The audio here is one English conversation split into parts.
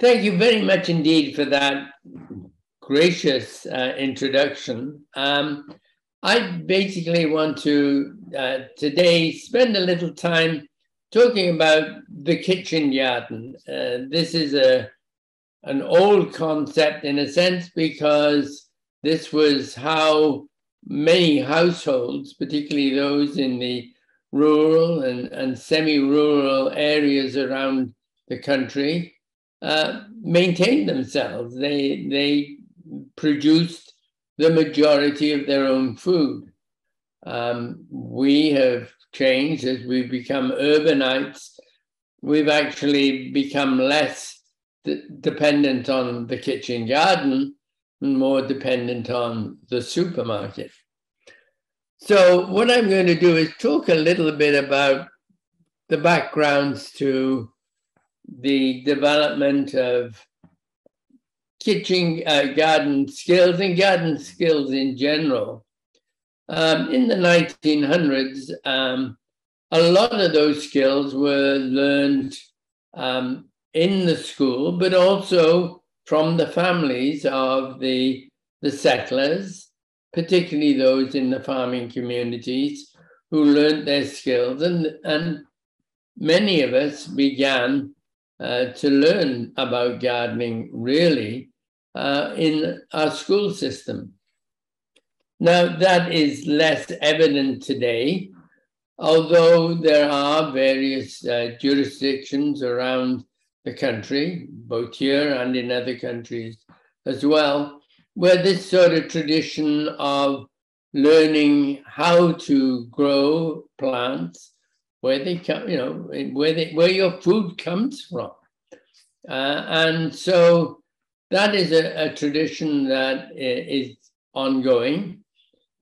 Thank you very much indeed for that gracious introduction. I basically want to today spend a little time talking about the Kitchengarten. This is an old concept in a sense, because this was how many households, particularly those in the rural and semi-rural areas around the country, maintained themselves. They produced the majority of their own food. We have changed as we've become urbanites. We've actually become less dependent on the kitchen garden and more dependent on the supermarket. So what I'm going to do is talk a little bit about the backgrounds to the development of kitchen garden skills and garden skills in general. In the 1900s, a lot of those skills were learned in the school, but also from the families of the settlers, particularly those in the farming communities who learned their skills. And many of us began to learn about gardening, really, in our school system. Now, that is less evident today, although there are various jurisdictions around the country, both here and in other countries as well, where this sort of tradition of learning how to grow plants, where they come, you know, where your food comes from, and so that is a tradition that is ongoing.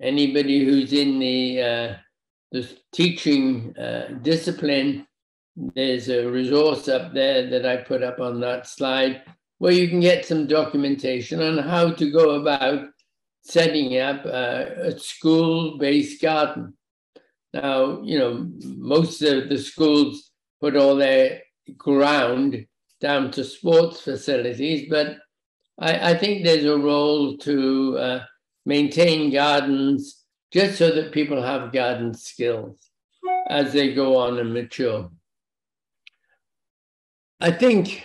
Anybody who's in the teaching discipline, there's a resource up there that I put up on that slide where you can get some documentation on how to go about setting up a school-based garden. Now, you know, most of the schools put all their ground down to sports facilities, but I think there's a role to maintain gardens just so that people have garden skills as they go on and mature. I think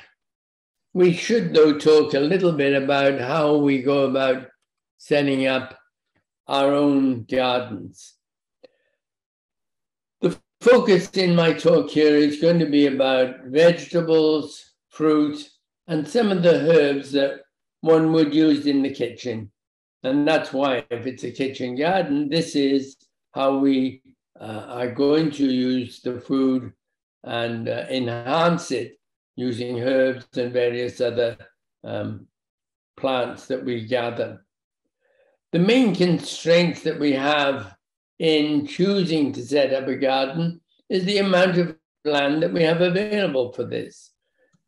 we should, though, talk a little bit about how we go about setting up our own gardens. Focus in my talk here is going to be about vegetables, fruit, and some of the herbs that one would use in the kitchen. And that's why, if it's a kitchen garden, this is how we are going to use the food and enhance it using herbs and various other plants that we gather. The main constraints that we have in choosing to set up a garden is the amount of land that we have available for this.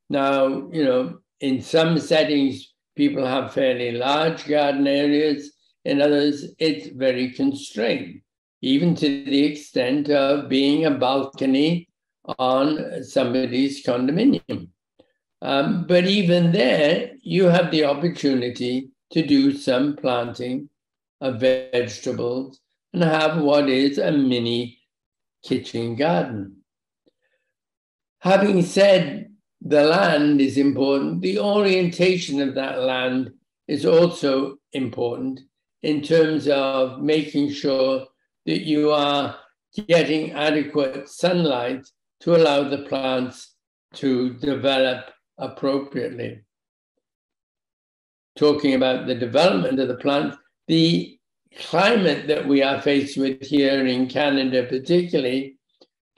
Now, you know, in some settings, people have fairly large garden areas. In others, it's very constrained, even to the extent of being a balcony on somebody's condominium. But even there, you have the opportunity to do some planting of vegetables and have what is a mini kitchen garden. Having said the land is important, the orientation of that land is also important in terms of making sure that you are getting adequate sunlight to allow the plants to develop appropriately. Talking about the development of the plant, the climate that we are faced with here in Canada particularly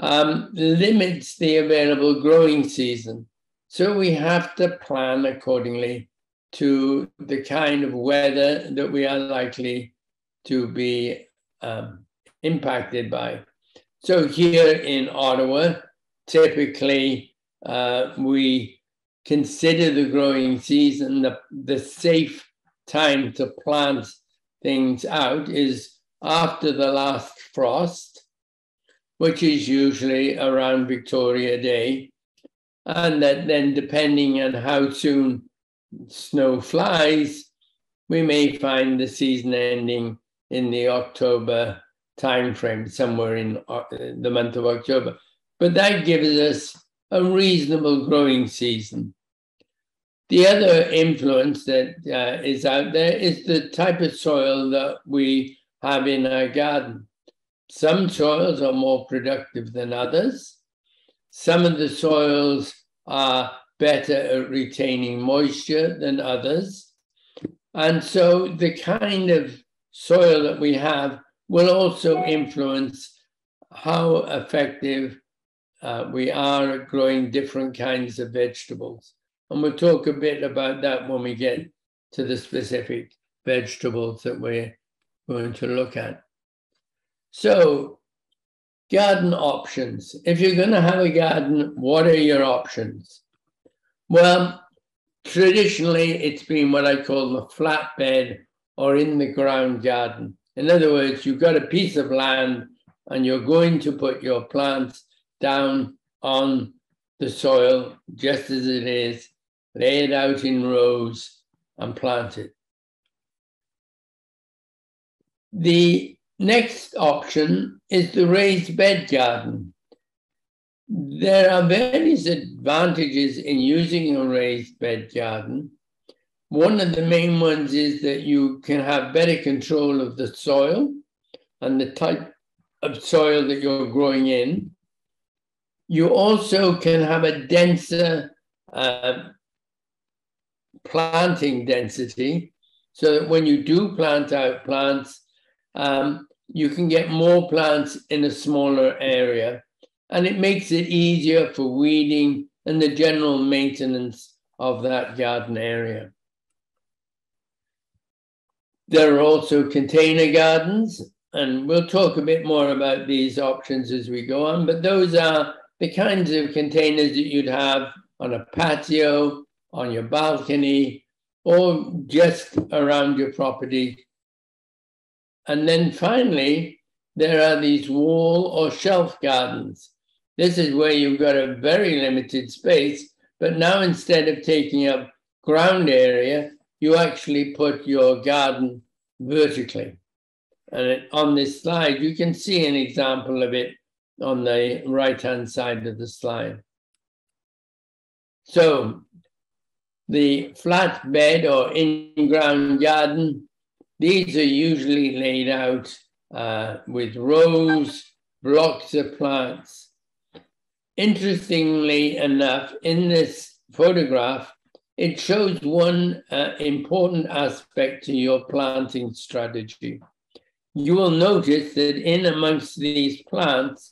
limits the available growing season. So we have to plan accordingly to the kind of weather that we are likely to be impacted by. So here in Ottawa, typically we consider the growing season, the safe time to plant things out is after the last frost, which is usually around Victoria Day, And that then, depending on how soon snow flies, we may find the season ending in the October timeframe, somewhere in the month of October. But that gives us a reasonable growing season. The other influence that is out there is the type of soil that we have in our garden. Some soils are more productive than others. Some of the soils are better at retaining moisture than others. And so the kind of soil that we have will also influence how effective we are at growing different kinds of vegetables. And we'll talk a bit about that when we get to the specific vegetables that we're going to look at. So, garden options. If you're going to have a garden, what are your options? Well, traditionally, it's been what I call the flatbed or in the ground garden. In other words, you've got a piece of land and you're going to put your plants down on the soil just as it is, lay it out in rows and plant it. The next option is the raised bed garden. There are various advantages in using a raised bed garden. One of the main ones is that you can have better control of the soil and the type of soil that you're growing in. You also can have a denser planting density, so that when you do plant out plants, you can get more plants in a smaller area, and it makes it easier for weeding and the general maintenance of that garden area. There are also container gardens, and we'll talk a bit more about these options as we go on, but those are the kinds of containers that you'd have on a patio, on your balcony, or just around your property. And then finally, there are these wall or shelf gardens. This is where you've got a very limited space, but now instead of taking up ground area, you actually put your garden vertically. And on this slide, you can see an example of it on the right-hand side of the slide. So the flat bed or in-ground garden, these are usually laid out with rows, blocks of plants. Interestingly enough, in this photograph, it shows one important aspect to your planting strategy. You will notice that in amongst these plants,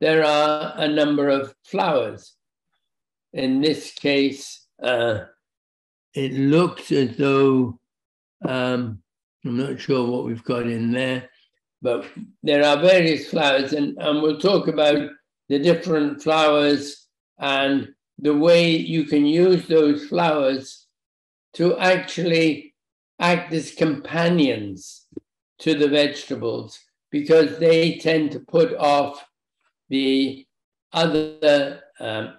there are a number of flowers. In this case, it looks as though, I'm not sure what we've got in there, but there are various flowers, and we'll talk about the different flowers and the way you can use those flowers to actually act as companions to the vegetables, because they tend to put off the other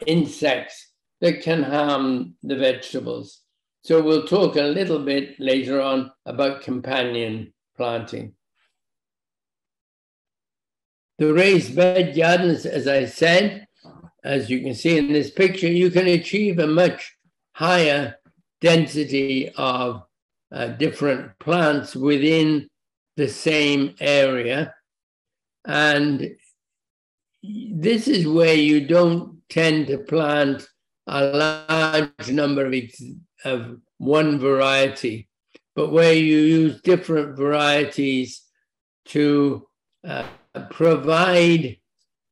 insects that can harm the vegetables. So we'll talk a little bit later on about companion planting. The raised bed gardens, as I said, as you can see in this picture, you can achieve a much higher density of different plants within the same area. And this is where you don't tend to plant a large number of one variety, but where you use different varieties to provide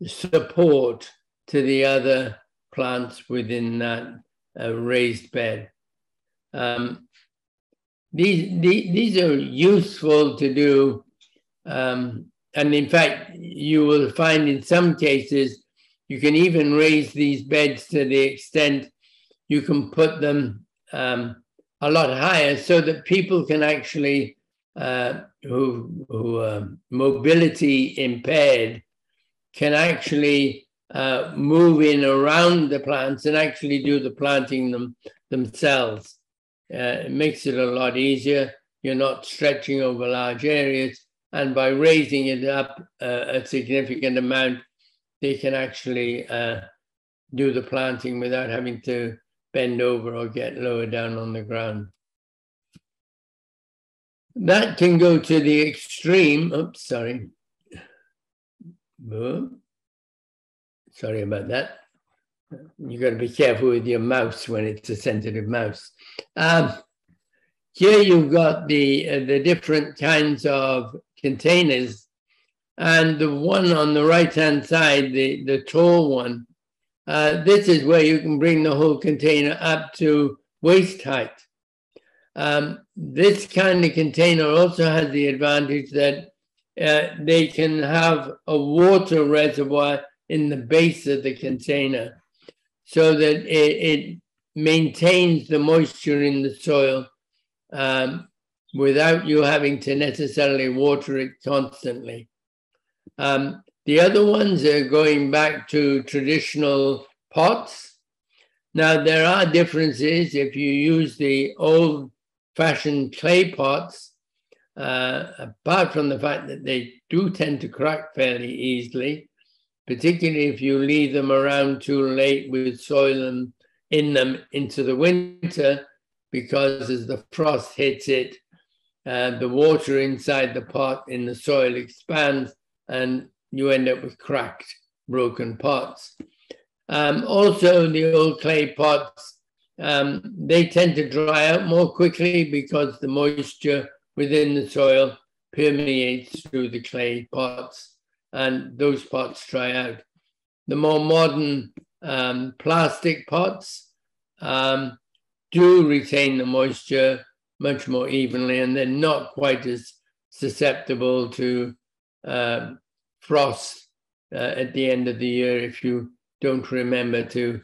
support to the other plants within that raised bed. These are useful to do. And in fact, you will find in some cases, you can even raise these beds to the extent you can put them a lot higher, so that people can actually, who are mobility impaired, can actually move in around the plants and actually do the planting themselves. It makes it a lot easier. You're not stretching over large areas, and by raising it up a significant amount, they can actually do the planting without having to bend over or get lower down on the ground. That can go to the extreme. Oops, sorry. Boom. Sorry about that. You've got to be careful with your mouse when it's a sensitive mouse. Here you've got the different kinds of containers, and the one on the right-hand side, the tall one, this is where you can bring the whole container up to waist height. This kind of container also has the advantage that they can have a water reservoir in the base of the container, so that it maintains the moisture in the soil without you having to necessarily water it constantly. The other ones are going back to traditional pots. Now, there are differences. If you use the old-fashioned clay pots, apart from the fact that they do tend to crack fairly easily, particularly if you leave them around too late with soil in them into the winter, because as the frost hits it, the water inside the pot in the soil expands and you end up with cracked, broken pots. Also, the old clay pots, they tend to dry out more quickly because the moisture within the soil permeates through the clay pots, and those pots dry out. The more modern plastic pots do retain the moisture much more evenly, and they're not quite as susceptible to frost at the end of the year if you don't remember to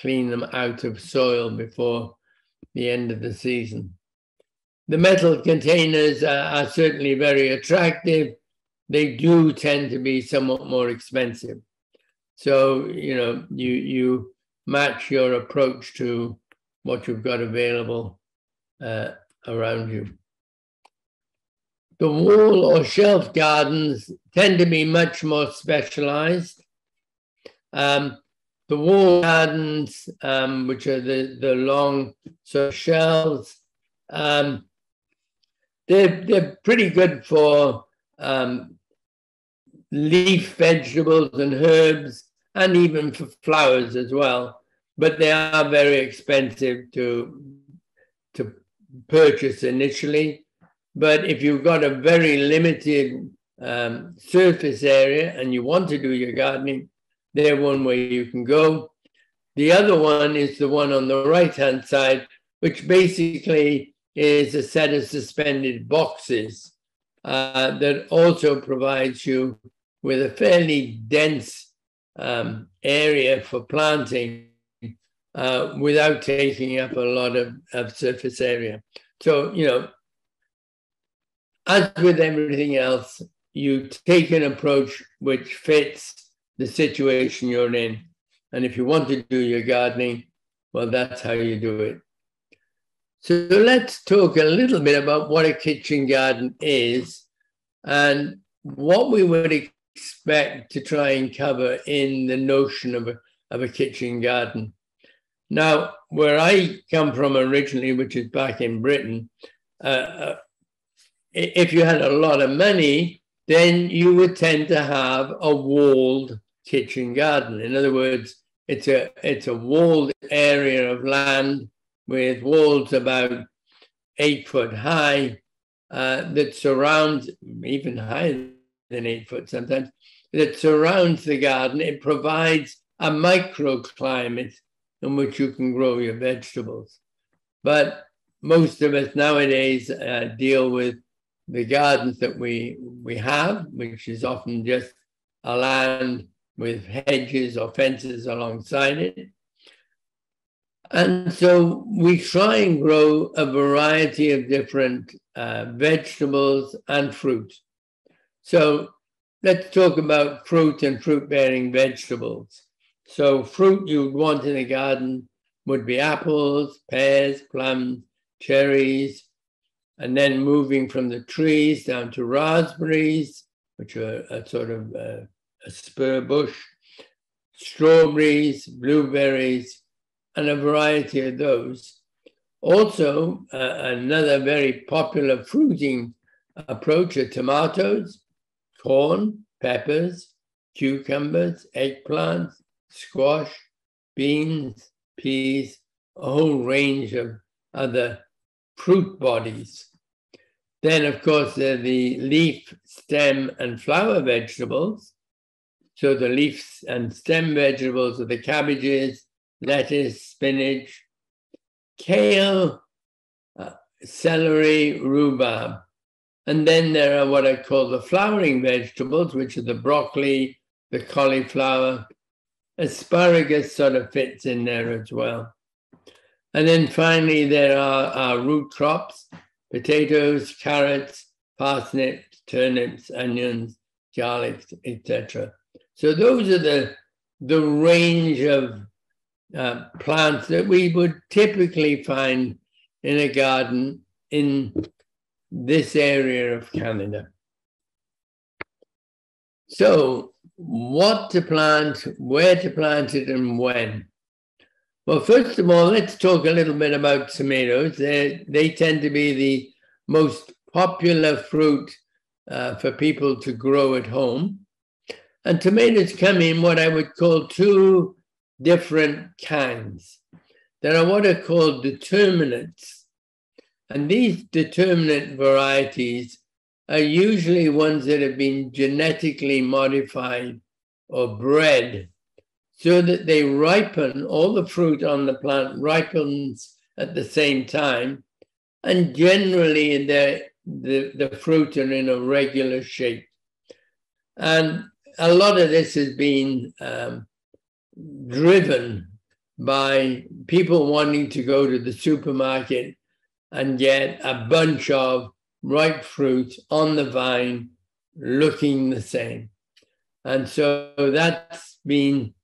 clean them out of soil before the end of the season. The metal containers are certainly very attractive. They do tend to be somewhat more expensive. So, you know, you match your approach to what you've got available around you. The wall or shelf gardens tend to be much more specialized. The wall gardens, which are the long sort of shelves, they're pretty good for leaf vegetables and herbs, and even for flowers as well, but they are very expensive to purchase initially. But if you've got a very limited surface area and you want to do your gardening, they're one way you can go. The other one is the one on the right-hand side, which basically is a set of suspended boxes that also provides you with a fairly dense area for planting without taking up a lot of surface area. So, you know, as with everything else, you take an approach which fits the situation you're in. And if you want to do your gardening, well, that's how you do it. So let's talk a little bit about what a kitchen garden is and what we would expect to try and cover in the notion of a kitchen garden. Now, where I come from originally, which is back in Britain, if you had a lot of money, then you would tend to have a walled kitchen garden. In other words, it's a walled area of land with walls about 8 foot high that surrounds, even higher than 8 foot sometimes, that surrounds the garden. It provides a microclimate in which you can grow your vegetables. But most of us nowadays deal with the gardens that we have, which is often just a land with hedges or fences alongside it. And so we try and grow a variety of different vegetables and fruit. So let's talk about fruit and fruit-bearing vegetables. So fruit you'd want in a garden would be apples, pears, plums, cherries, and then moving from the trees down to raspberries, which are a sort of a spur bush, strawberries, blueberries, and a variety of those. Also, another very popular fruiting approach are tomatoes, corn, peppers, cucumbers, eggplants, squash, beans, peas, a whole range of other fruit bodies. Then, of course, there are the leaf, stem, and flower vegetables. So the leaf and stem vegetables are the cabbages, lettuce, spinach, kale, celery, rhubarb. And then there are what I call the flowering vegetables, which are the broccoli, the cauliflower. Asparagus sort of fits in there as well. And then finally, there are our root crops, potatoes, carrots, parsnips, turnips, onions, garlic, etc. So those are the range of plants that we would typically find in a garden in this area of Canada. So what to plant, where to plant it, and when? Well, first of all, let's talk a little bit about tomatoes. They tend to be the most popular fruit for people to grow at home. And tomatoes come in what I would call two different kinds. There are what are called determinants. And these determinant varieties are usually ones that have been genetically modified or bred so that they ripen, all the fruit on the plant ripens at the same time. And generally, the fruit are in a regular shape. And a lot of this has been driven by people wanting to go to the supermarket and get a bunch of ripe fruit on the vine looking the same. And so that's been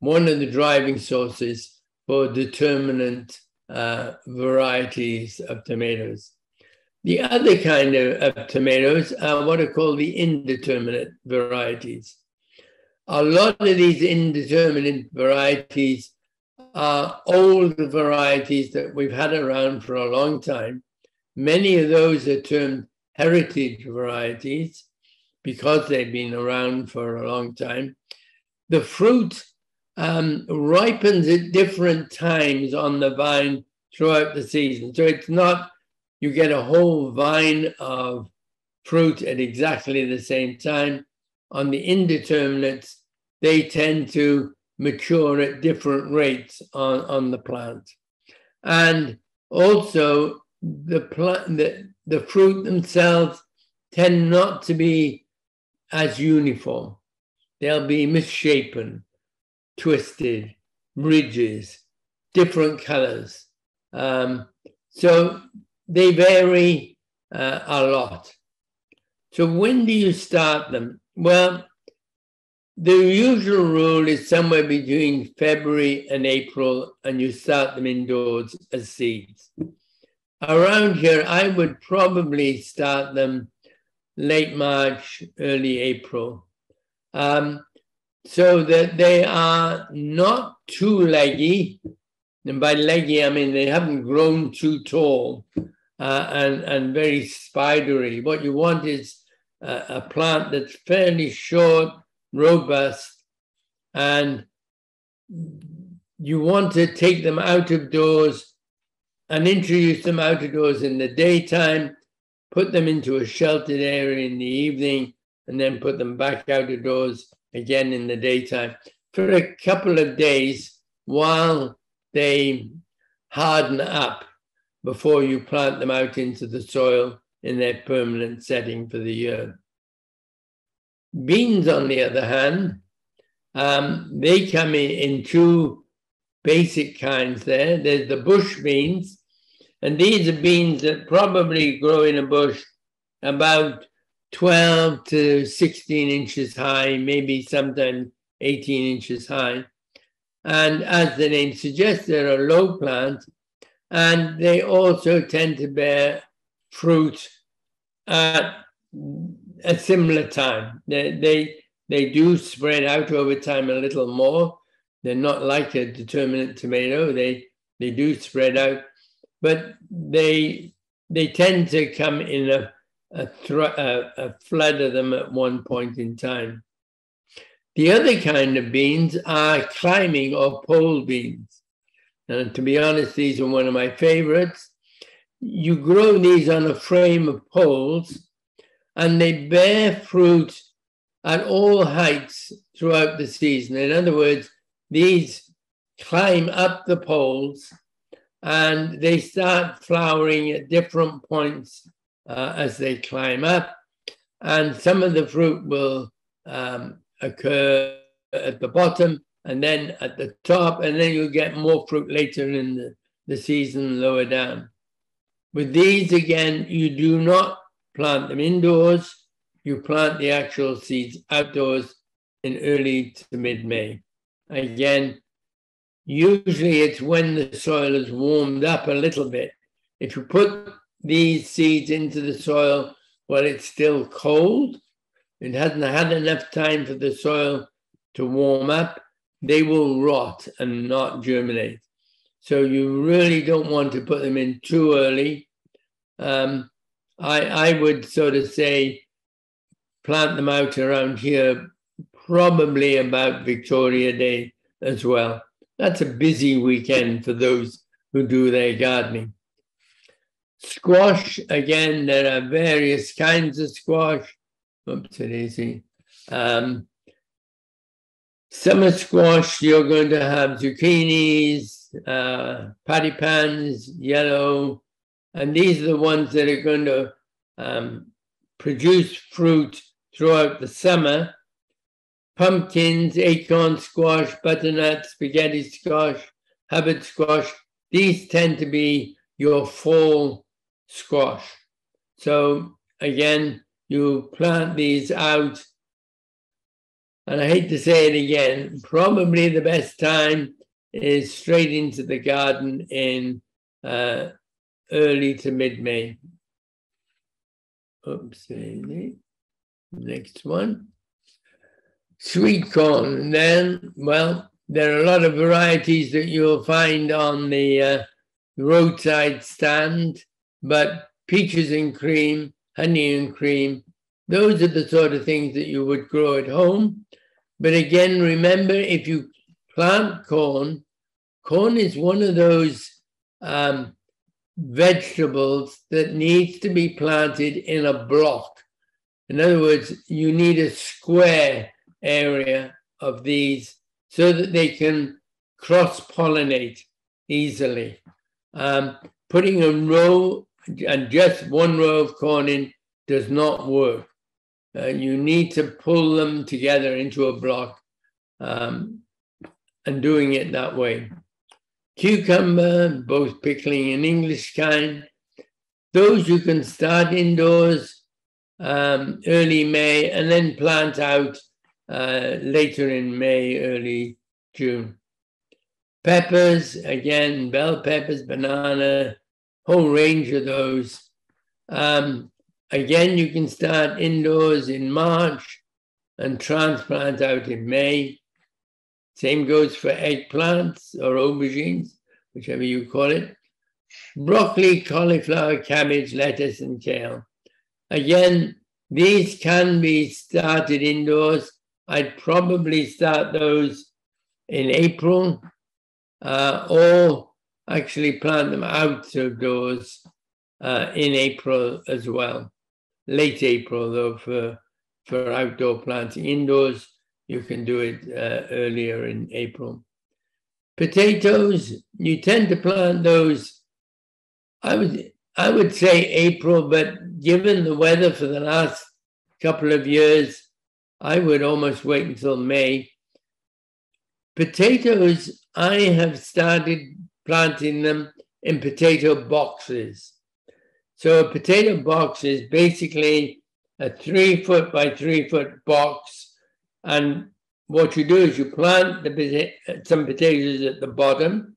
one of the driving sources for determinant varieties of tomatoes. The other kind of tomatoes are what are called the indeterminate varieties. A lot of these indeterminate varieties are old varieties that we've had around for a long time. Many of those are termed heritage varieties because they've been around for a long time. The fruit ripens at different times on the vine throughout the season. So it's not you get a whole vine of fruit at exactly the same time. On the indeterminates, they tend to mature at different rates on the plant. And also, the fruit themselves tend not to be as uniform. They'll be misshapen, twisted, ridges, different colors. So they vary a lot. So when do you start them? Well, the usual rule is somewhere between February and April, and you start them indoors as seeds. Around here, I would probably start them late March, early April, so that they are not too leggy. And by leggy, I mean they haven't grown too tall and very spidery. What you want is a plant that's fairly short, robust, and you want to take them out of doors and introduce them out of doors in the daytime, put them into a sheltered area in the evening, and then put them back out of doors again in the daytime for a couple of days while they harden up before you plant them out into the soil in their permanent setting for the year. Beans, on the other hand, they come in two basic kinds there. There's the bush beans, and these are beans that probably grow in a bush about 12 to 16 inches high, maybe sometimes 18 inches high. And as the name suggests, they're a low plant, and they also tend to bear fruit at a similar time. They do spread out over time a little more. They're not like a determinate tomato. They do spread out, but they tend to come in a flood of them at one point in time. The other kind of beans are climbing or pole beans. And to be honest, these are one of my favorites. You grow these on a frame of poles, and they bear fruit at all heights throughout the season. In other words, these climb up the poles, and they start flowering at different points as they climb up. And some of the fruit will occur at the bottom and then at the top, and then you'll get more fruit later in the season lower down. With these, again, you do not plant them indoors. You plant the actual seeds outdoors in early to mid-May. Again, usually it's when the soil is warmed up a little bit. If you put these seeds into the soil while it's still cold, it hasn't had enough time for the soil to warm up, they will rot and not germinate. So you really don't want to put them in too early. I would sort of say plant them out around here, probably about Victoria Day as well. That's a busy weekend for those who do their gardening. Squash, again, there are various kinds of squash. Oops, it is easy. Summer squash, you're going to have zucchinis, patty pans, yellow, and these are the ones that are going to produce fruit throughout the summer. Pumpkins, acorn squash, butternut, spaghetti squash, Hubbard squash, these tend to be your fall squash. So again, you plant these out, and I hate to say it again, probably the best time is straight into the garden in early to mid-May. Oops, next one. Sweet corn, and then, well, there are a lot of varieties that you'll find on the roadside stand, but peaches and cream, honey and cream, those are the sort of things that you would grow at home. But again, remember, if you plant corn, corn is one of those vegetables that needs to be planted in a block. In other words, you need a square area of these so that they can cross-pollinate easily. Putting a row and just one row of corn in does not work. You need to pull them together into a block and doing it that way. Cucumber, both pickling and English kind. Those you can start indoors early May and then plant out later in May, early June. Peppers, again, bell peppers, banana, whole range of those. Again, you can start indoors in March and transplant out in May. Same goes for eggplants or aubergines, whichever you call it. Broccoli, cauliflower, cabbage, lettuce, and kale. Again, these can be started indoors. I'd probably start those in April or actually plant them outdoors in April as well. Late April, though, for outdoor planting. Indoors, you can do it earlier in April. Potatoes, you tend to plant those, I would say April, but given the weather for the last couple of years, I would almost wait until May. Potatoes, I have started planting them in potato boxes. So a potato box is basically a 3-foot by 3-foot box, and what you do is you plant some potatoes at the bottom,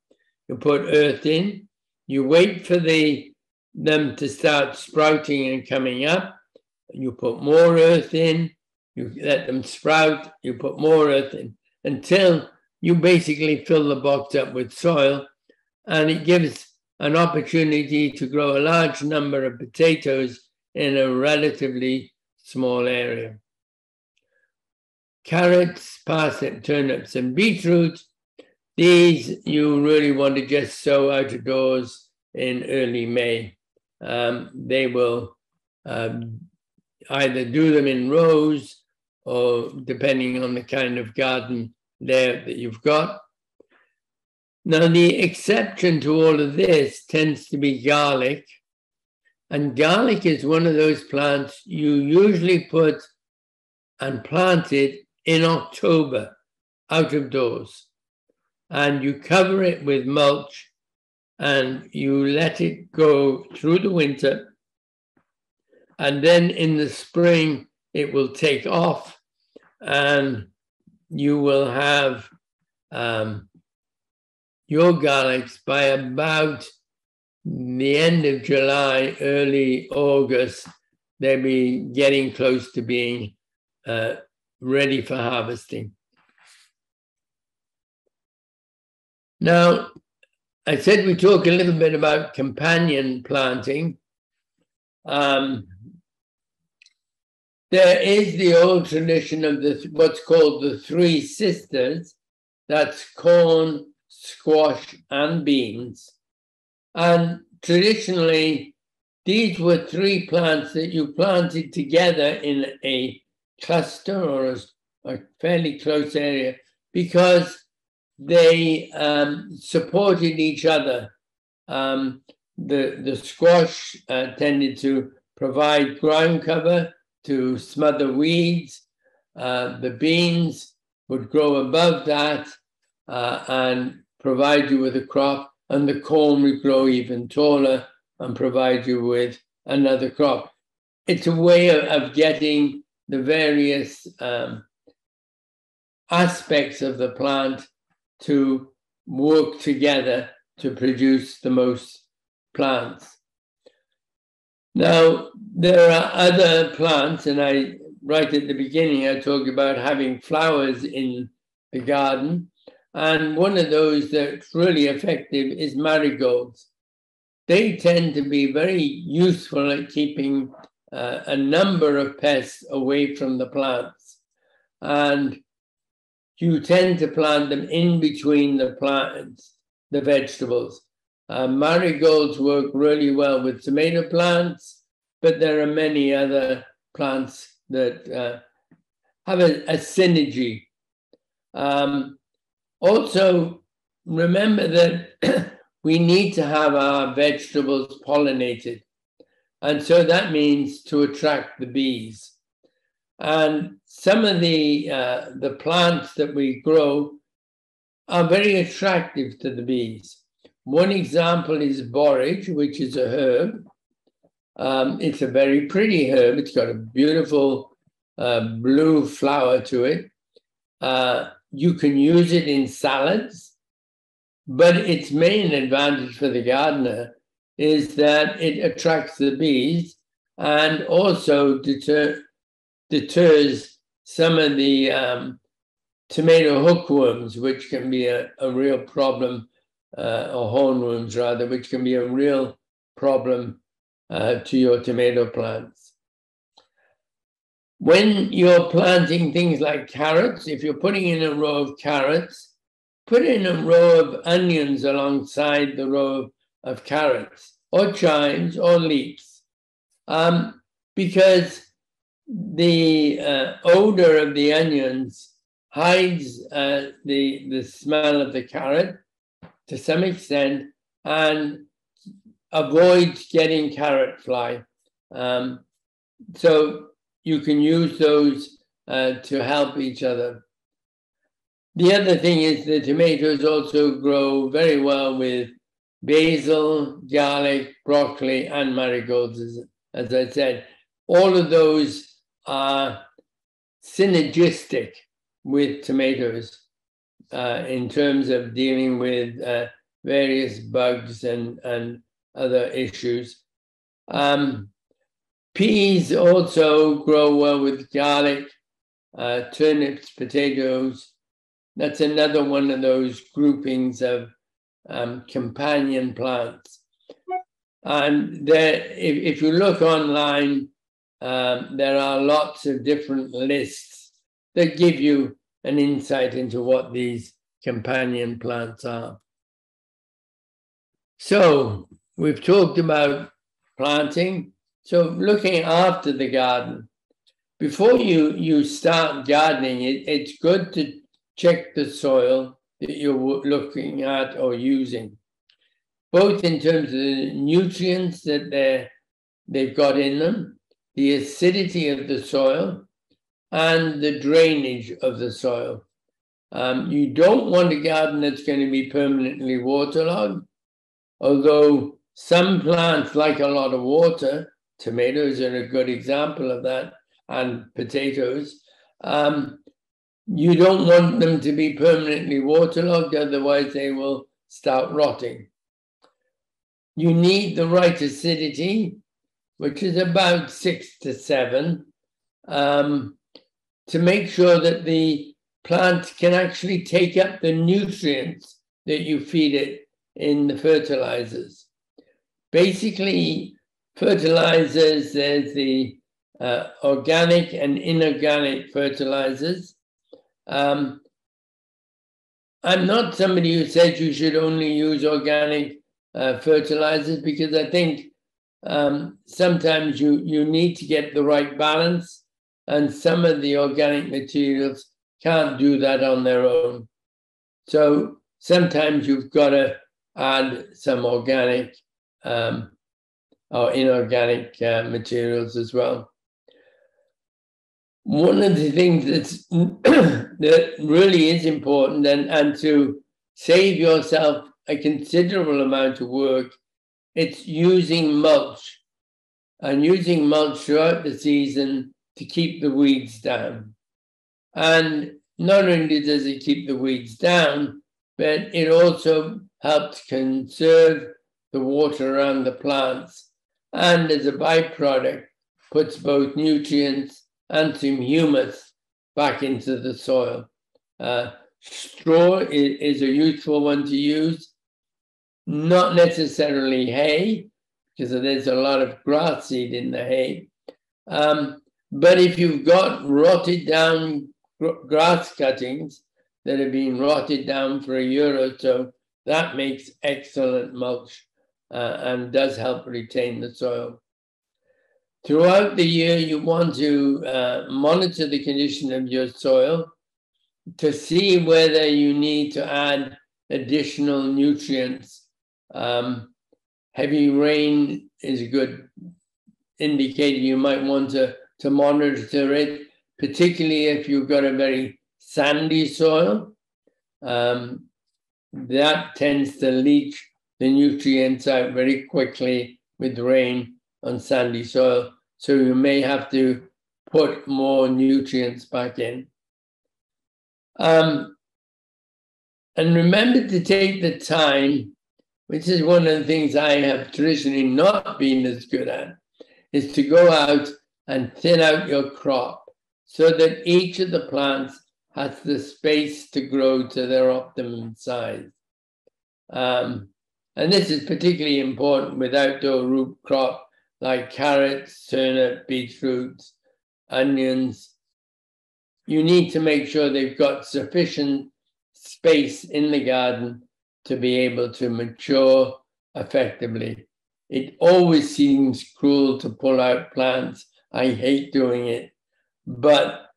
you put earth in, you wait for them to start sprouting and coming up, you put more earth in, you let them sprout, you put more earth in, until you basically fill the box up with soil, and it gives an opportunity to grow a large number of potatoes in a relatively small area. Carrots, parsnip, turnips, and beetroot, these you really want to just sow out of doors in early May. They will either do them in rows or, depending on the kind of garden layout that you've got. Now, the exception to all of this tends to be garlic. And garlic is one of those plants you usually put and plant it in October, out of doors. And you cover it with mulch and you let it go through the winter. And then in the spring, it will take off and you will have your garlics by about the end of July, early August. They'll be getting close to being ready for harvesting. Now, I said we talk a little bit about companion planting. There is the old tradition of what's called the Three Sisters. That's corn, squash, and beans. And traditionally, these were three plants that you planted together in a cluster or a fairly close area because they supported each other. The squash tended to provide ground cover to smother weeds. The beans would grow above that and provide you with a crop, and the corn would grow even taller and provide you with another crop. It's a way of getting the various aspects of the plant to work together to produce the most plants. Now, there are other plants, and right at the beginning, I talked about having flowers in the garden. And one of those that's really effective is marigolds. They tend to be very useful at keeping a number of pests away from the plants. And you tend to plant them in between the vegetables. Marigolds work really well with tomato plants, but there are many other plants that have a synergy. Also, remember that we need to have our vegetables pollinated. And so that means to attract the bees. And some of the plants that we grow are very attractive to the bees. One example is borage, which is a herb. It's a very pretty herb. It's got a beautiful blue flower to it. You can use it in salads, but its main advantage for the gardener is that it attracts the bees and also deters some of the tomato hookworms, which can be a real problem, or hornworms rather, which can be a real problem to your tomato plants. When you're planting things like carrots, if you're putting in a row of carrots, put in a row of onions alongside the row of carrots, or chives, or leeks, because the odor of the onions hides the smell of the carrot to some extent and avoids getting carrot fly. So you can use those to help each other. The other thing is the tomatoes also grow very well with basil, garlic, broccoli, and marigolds, as I said. All of those are synergistic with tomatoes in terms of dealing with various bugs and other issues. Peas also grow well with garlic, turnips, potatoes. That's another one of those groupings of companion plants. And there, if you look online, there are lots of different lists that give you an insight into what these companion plants are. So we've talked about planting. So looking after the garden. Before you start gardening, it's good to check the soil that you're looking at or using, both in terms of the nutrients that they've got in them, the acidity of the soil, and the drainage of the soil. You don't want a garden that's going to be permanently waterlogged, although some plants like a lot of water. Tomatoes are a good example of that, and potatoes. You don't want them to be permanently waterlogged, otherwise they will start rotting. You need the right acidity, which is about 6 to 7, to make sure that the plant can actually take up the nutrients that you feed it in the fertilizers. Basically, fertilizers, there's the organic and inorganic fertilizers. I'm not somebody who says you should only use organic fertilizers, because I think sometimes you need to get the right balance, and some of the organic materials can't do that on their own. So sometimes you've got to add some organic or inorganic materials as well. One of the things that's that really is important, and to save yourself a considerable amount of work, it's using mulch, and using mulch throughout the season to keep the weeds down. And not only does it keep the weeds down, but it also helps conserve the water around the plants. And as a byproduct, puts both nutrients and some humus back into the soil. Straw is a useful one to use, not necessarily hay, because there's a lot of grass seed in the hay. But if you've got rotted down grass cuttings that have been rotted down for a year or so, that makes excellent mulch. And does help retain the soil. Throughout the year, you want to monitor the condition of your soil to see whether you need to add additional nutrients. Heavy rain is a good indicator. You might want to monitor it, particularly if you've got a very sandy soil. That tends to leach the nutrients out very quickly with rain on sandy soil. So you may have to put more nutrients back in. And remember to take the time, which is one of the things I have traditionally not been as good at, is to go out and thin out your crop so that each of the plants has the space to grow to their optimum size. And this is particularly important with outdoor root crop like carrots, turnip, beetroots, onions. You need to make sure they've got sufficient space in the garden to be able to mature effectively. It always seems cruel to pull out plants. I hate doing it, but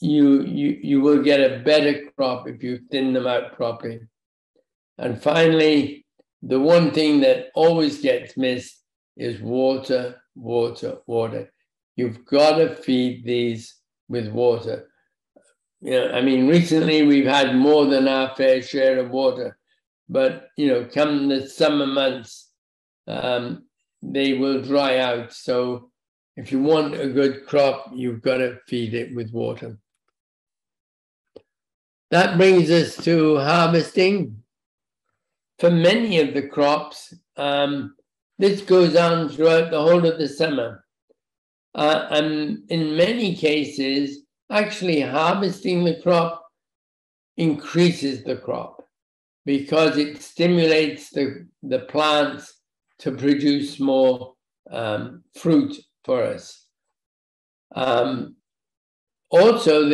you will get a better crop if you thin them out properly. And finally, the one thing that always gets missed is water, water, water. You've got to feed these with water. You know, I mean, recently we've had more than our fair share of water, but you know, come the summer months, they will dry out. So if you want a good crop, you've got to feed it with water. That brings us to harvesting. For many of the crops, this goes on throughout the whole of the summer. And in many cases, actually harvesting the crop increases the crop because it stimulates the plants to produce more fruit for us. Also,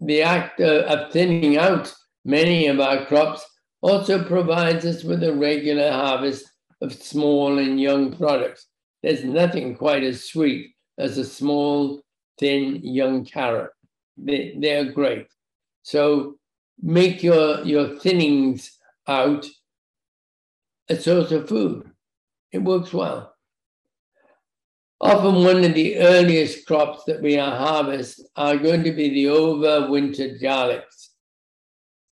the act of thinning out many of our crops also provides us with a regular harvest of small and young products. There's nothing quite as sweet as a small, thin, young carrot. They're great. So make your thinnings out a source of food. It works well. Often one of the earliest crops that we harvest are going to be the overwintered garlics,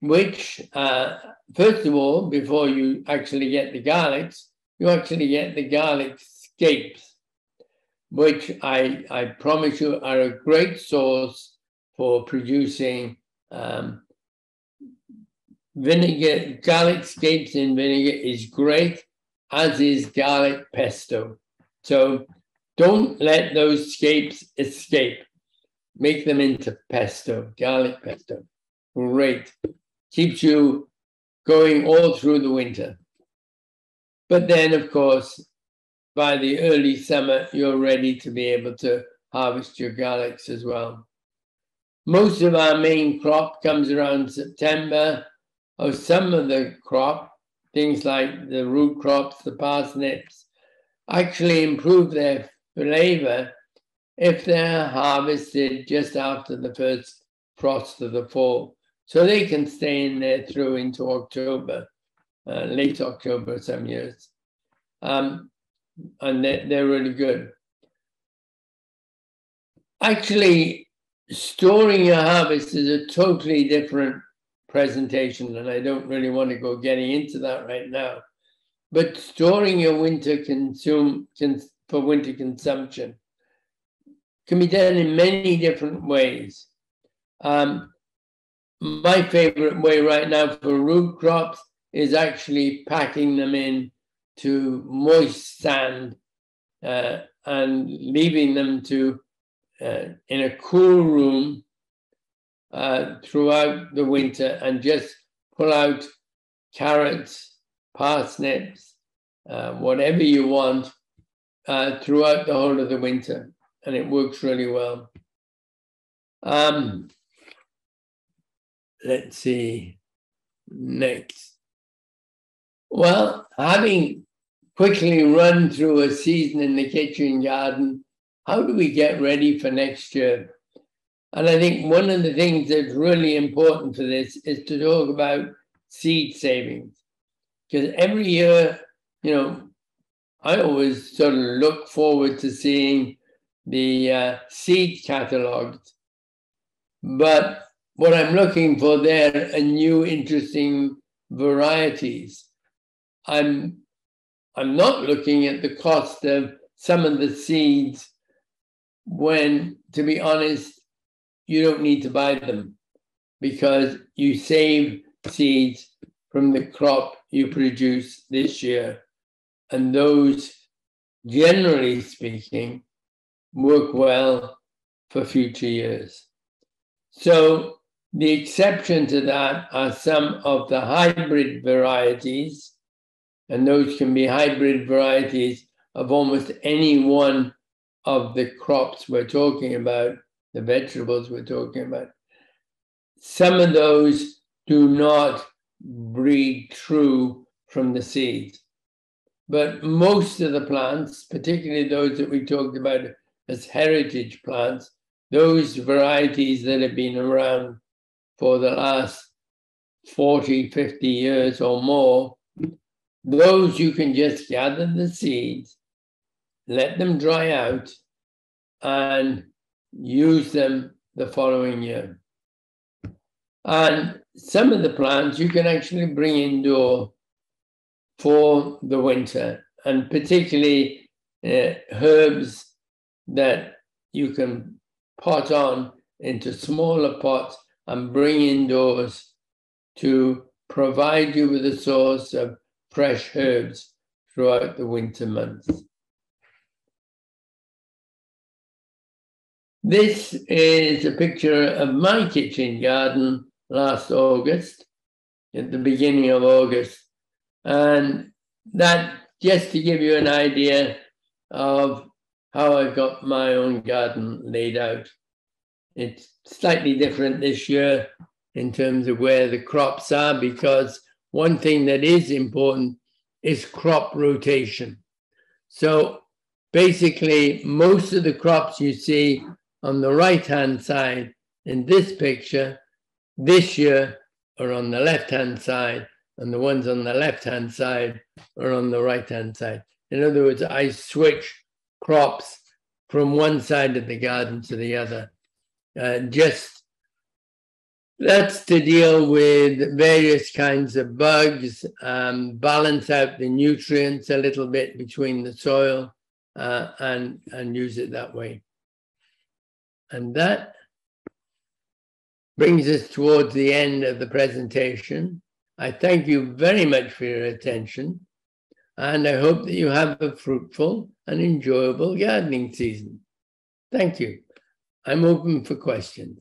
which, first of all, before you actually get the garlics, you actually get the garlic scapes, which I promise you are a great source for producing vinegar. Garlic scapes in vinegar is great, as is garlic pesto. So don't let those scapes escape. Make them into pesto, garlic pesto. Great. Keeps you going all through the winter. But then, of course, by the early summer, you're ready to be able to harvest your garlics as well. Most of our main crop comes around September, or some of the crop, things like the root crops, the parsnips, actually improve their flavor if they're harvested just after the first frost of the fall. So they can stay in there through into October, late October some years. And they're really good. Actually, storing your harvest is a totally different presentation, and I don't really want to go getting into that right now. But storing your winter for winter consumption can be done in many different ways. My favorite way right now for root crops is actually packing them in to moist sand and leaving them to in a cool room throughout the winter, and just pull out carrots, parsnips, whatever you want throughout the whole of the winter, and it works really well. Let's see, next. Well, having quickly run through a season in the kitchen garden, how do we get ready for next year? And I think one of the things that's really important for this is to talk about seed savings. Because every year, you know, I always sort of look forward to seeing the seed catalogs, but what I'm looking for there are new, interesting varieties. I'm not looking at the cost of some of the seeds when, to be honest, you don't need to buy them, because you save seeds from the crop you produce this year. And those, generally speaking, work well for future years. So the exception to that are some of the hybrid varieties, and those can be hybrid varieties of almost any one of the crops we're talking about, the vegetables we're talking about. Some of those do not breed true from the seeds, but most of the plants, particularly those that we talked about as heritage plants, those varieties that have been around for the last 40, 50 years or more, those you can just gather the seeds, let them dry out, and use them the following year. And some of the plants you can actually bring indoor for the winter, and particularly herbs that you can pot on into smaller pots and bring indoors to provide you with a source of fresh herbs throughout the winter months. This is a picture of my kitchen garden last August, at the beginning of August, and that just to give you an idea of how I got my own garden laid out. It's slightly different this year in terms of where the crops are, because one thing that is important is crop rotation. So basically, most of the crops you see on the right-hand side in this picture this year are on the left-hand side, and the ones on the left-hand side are on the right-hand side. In other words, I switch crops from one side of the garden to the other. That's to deal with various kinds of bugs, balance out the nutrients a little bit between the soil, and use it that way. And that brings us towards the end of the presentation. I thank you very much for your attention, and I hope that you have a fruitful and enjoyable gardening season. Thank you. I'm open for questions.